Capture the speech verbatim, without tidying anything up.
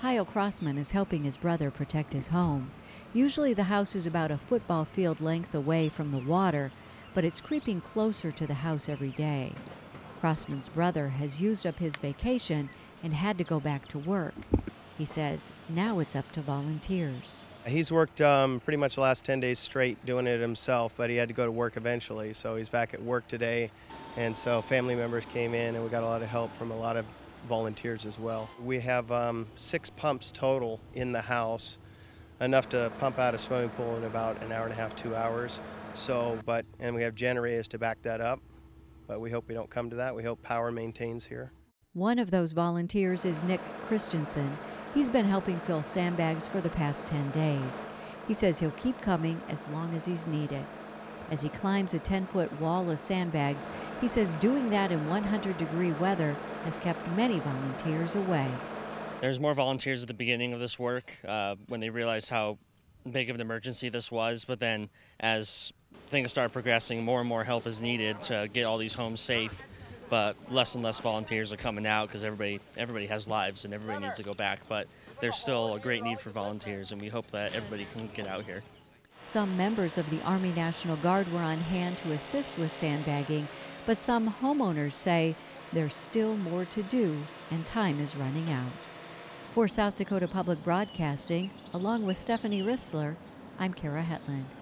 Kyle Crossman is helping his brother protect his home. Usually the house is about a football field length away from the water, but it's creeping closer to the house every day. Crossman's brother has used up his vacation and had to go back to work. He says now it's up to volunteers. He's worked um, pretty much the last ten days straight doing it himself, but he had to go to work eventually, so he's back at work today. And so family members came in, and we got a lot of help from a lot of volunteers as well. We have um, six pumps total in the house, enough to pump out a swimming pool in about an hour and a half, two hours. So, but, and we have generators to back that up. But we hope we don't come to that. We hope power maintains here. One of those volunteers is Nick Christensen. He's been helping fill sandbags for the past ten days. He says he'll keep coming as long as he's needed. As he climbs a ten-foot wall of sandbags, he says doing that in one hundred degree weather has kept many volunteers away. There's more volunteers at the beginning of this work uh, when they realized how big of an emergency this was, but then as things start progressing, more and more help is needed to get all these homes safe, but less and less volunteers are coming out because everybody everybody has lives and everybody needs to go back, but there's still a great need for volunteers, and we hope that everybody can get out here. Some members of the Army National Guard were on hand to assist with sandbagging, but some homeowners say there's still more to do and time is running out. For South Dakota Public Broadcasting, along with Stephanie Rissler, I'm Kara Hetland.